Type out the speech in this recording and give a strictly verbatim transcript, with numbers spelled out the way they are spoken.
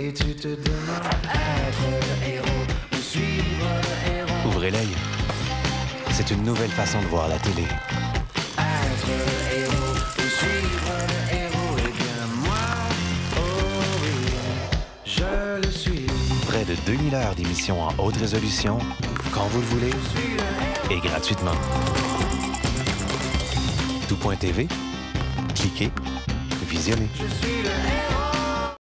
Et tu te demandes être héros ou suivre héros. Ouvrez l'œil. C'est une nouvelle façon de voir la télé. Être héros ou suivre héros. Et bien moi, oh oui, je le suis. Près de deux mille heures d'émissions en haute résolution, quand vous le voulez, et gratuitement. Tout point T V, cliquez, visionnez. Je suis le héros.